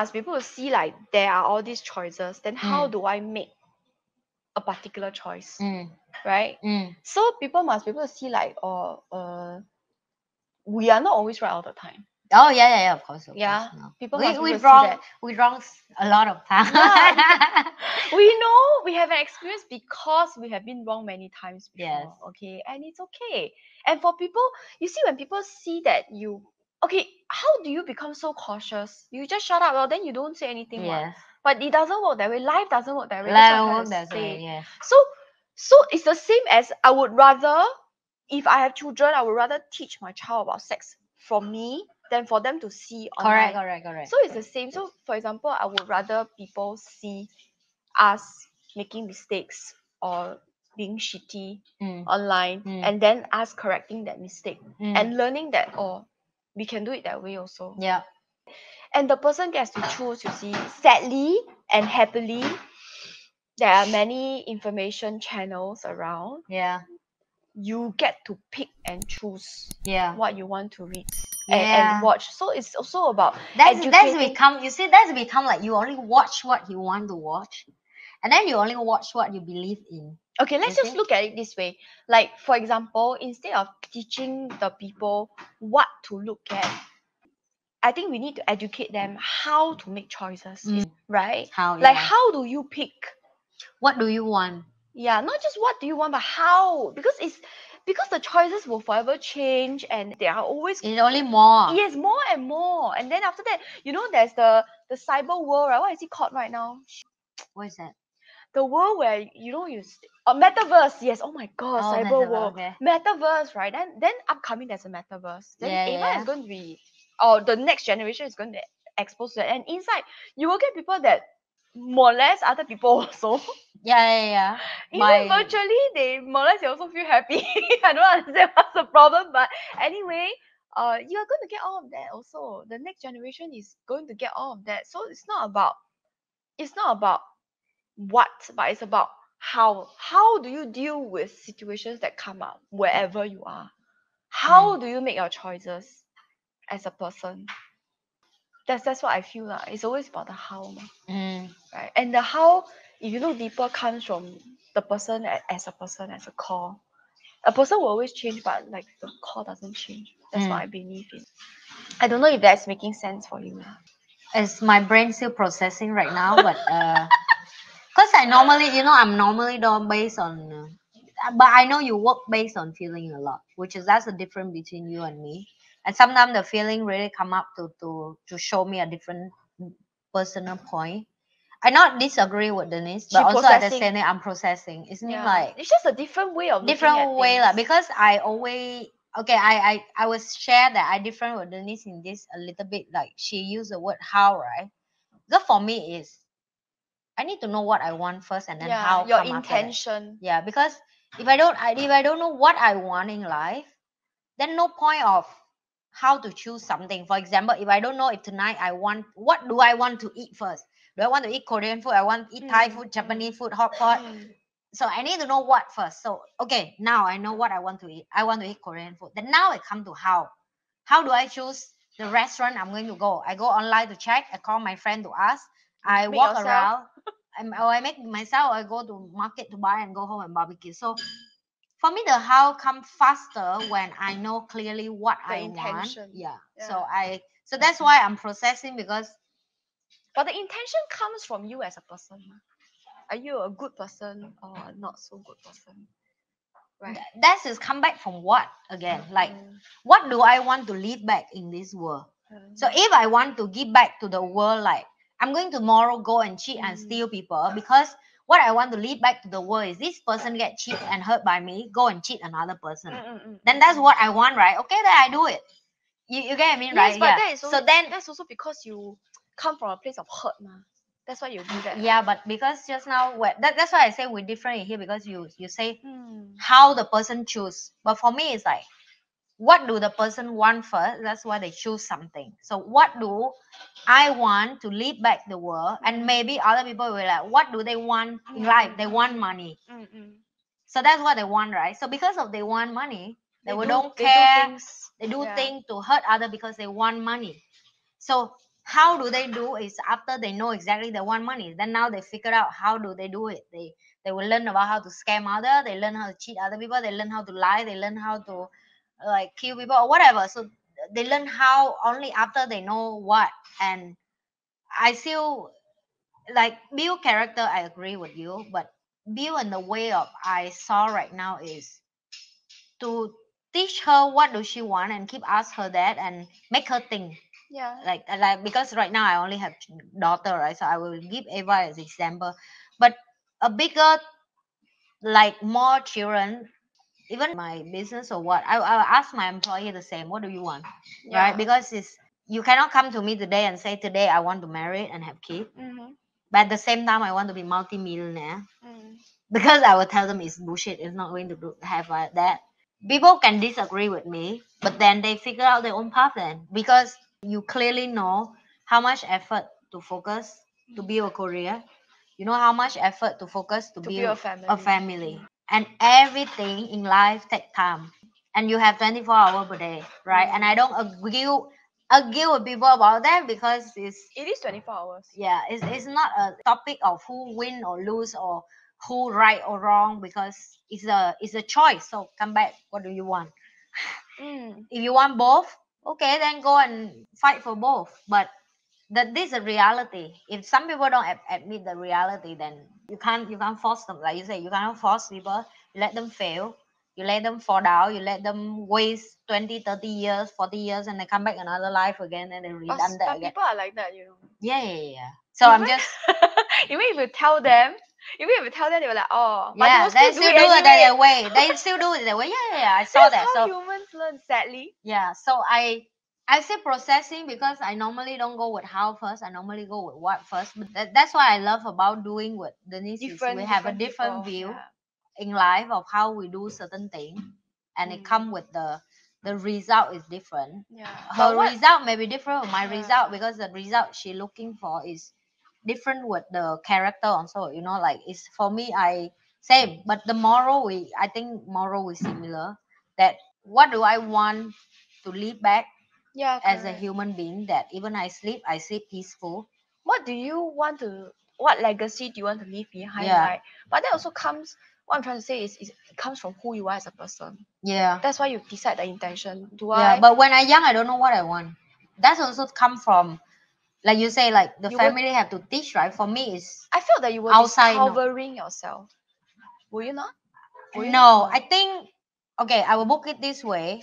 must be able to see like there are all these choices. Then how do I make a particular choice, right? So people must be able to see like, or we are not always right all the time. Oh yeah, yeah, yeah, of course. Of course, no. we wrong a lot of times. Yeah, we know we have an experience because we have been wrong many times before. Yes. Okay, and it's okay. And for people, you see, when people see that you, okay, how do you become so cautious? You just shut up. Well, then you don't say anything. Yes. But it doesn't work that way. Life doesn't work that way. Yes. So it's the same as I would rather, if I have children, I would rather teach my child about sex from me than for them to see online. Correct. So it's the same. So for example, I would rather people see us making mistakes or being shitty online and then us correcting that mistake and learning that, oh, we can do it that way also. Yeah. And the person gets to choose, you see. Sadly and happily, there are many information channels around. Yeah. You get to pick and choose what you want to read and watch. So it's also about that's become like you only watch what you want to watch, and then you only watch what you believe in. Okay, let's just look at it this way. Like, for example, instead of teaching the people what to look at, I think we need to educate them how to make choices, right? Like, how do you pick? What do you want? Yeah, not just what do you want, but how. Because the choices will forever change, and there are always... It's only more. Yes, more and more. And then after that, you know, there's the cyber world, right? What is it called right now? What is that? The world where, you know, metaverse, yes. Oh my God, oh, cyber world. Okay. Metaverse, right? Then upcoming, there's a metaverse. Then Ava is going to be... Or the next generation is going to expose that. And inside, you will get people that molest other people also. Even virtually, they molest, they also feel happy. I don't understand what's the problem. But anyway, you are going to get all of that also. The next generation is going to get all of that. So it's not about what, but it's about how. How do you deal with situations that come up wherever you are? How do you make your choices as a person? That's what I feel like. It's always about the how, right? And the how, if you look deeper, comes from the person as a person, as a core. A person will always change, but like the core doesn't change. That's what I believe in. I don't know if that's making sense for you. It's my brain still processing right now, but because I'm normally not based on, but I know you work based on feeling a lot, that's the difference between you and me. And sometimes the feeling really come up to show me a different personal point. I not disagree with Denise, but also at the same time I'm processing. Isn't it like it's just a different way of looking at things. Because I always I will share that I different with Denise in this a little bit. Like she used the word how, right? Because for me is I need to know what I want first and then how. Your intention. Yeah, because if I don't know what I want in life, then no point of how to choose something. For example, if I don't know if tonight I want, what do I want to eat first? Do I want to eat Korean food? I want to eat Thai food, Japanese food, hot pot. So I need to know what first. So, okay, now I know what I want to eat. I want to eat Korean food. Then now I come to how. How do I choose the restaurant I'm going to go? I go online to check. I call my friend to ask. I walk around. I make myself. I go to market to buy and go home and barbecue. So for me, the how comes faster when I know clearly what I want. Yeah. So that's why I'm processing but the intention comes from you as a person. Are you a good person or a not so good person? Right. That is come back from what again? Like what do I want to leave back in this world? So if I want to give back to the world, like I'm going tomorrow go and cheat and steal people because what I want to lead back to the world is this person get cheated and hurt by me, go and cheat another person. Then that's what I want, right? Okay, then I do it. You get what I mean, right? Yes, but that is also, that's also because you come from a place of hurt, ma. That's why you do that. Yeah, but because just now, that's why I say we're different here because you say how the person choose. But for me, it's like, what do the person want first? That's why they choose something. So what do I want to lead back the world? And maybe other people will like, what do they want in life? They want money. So that's what they want, right? So because of they want money, they don't care. They do things to hurt others because they want money. So how do they do is after they know exactly they want money, then now they figure out how do they do it. They will learn about how to scam others, they learn how to cheat other people, they learn how to lie, they learn how to like kill people or whatever. So they learn how only after they know what. And I feel like build character, I agree with you, but build in the way of I saw right now is to teach her what does she want and keep ask her that and make her think. Yeah. Like because right now I only have daughter, right? So I will give Ava as example. But a bigger, like more children, even my business or what, I'll ask my employee the same. What do you want? Yeah. Right? Because it's you cannot come to me today and say today I want to marry and have kids. Mm-hmm. But at the same time, I want to be multi-millionaire. Mm. Because I will tell them it's bullshit. It's not going to have that. People can disagree with me, but then they figure out their own path then. Because you clearly know how much effort to focus to build a career. You know how much effort to focus to build a family. And everything in life takes time. And you have 24 hours per day, right? Mm. And I don't argue with people about that because it is 24 hours. Yeah, it's not a topic of who win or lose or who right or wrong, because it's a choice. So come back, what do you want? If you want both, okay, then go and fight for both. But this is a reality. If some people don't admit the reality, then you can't force them. Like you say, you cannot force people. You let them fail. You let them fall down, you let them waste 20, 30 years, 40 years, and they come back another life again and they redone that again. People are like that, you know. Yeah. So even, I'm just... Even if you tell them, they were like, oh. Yeah, they still do it their way. They still do it their way. Yeah. I saw that. That's how humans learn, sadly. Yeah, so I say processing because I normally don't go with how first. I normally go with what first. But that's what I love about doing with Denise. We have a different view. Yeah. In life of how we do certain things, and it come with the result is different. Yeah. Her result may be different from my result, because the result she looking for is different with the character also, you know, like it's for me I same, but the moral I think moral is similar, that what do I want to leave back as a human being, that even I sleep peaceful. What legacy do you want to leave behind, right? But that also comes, what I'm trying to say is it comes from who you are as a person. Yeah. That's why you decide the intention. But when I'm young, I don't know what I want. That's also come from, like you say, like the family have to teach, right? For me, it's I feel that you were outside discovering yourself. Were you not? I think, okay, I will book it this way.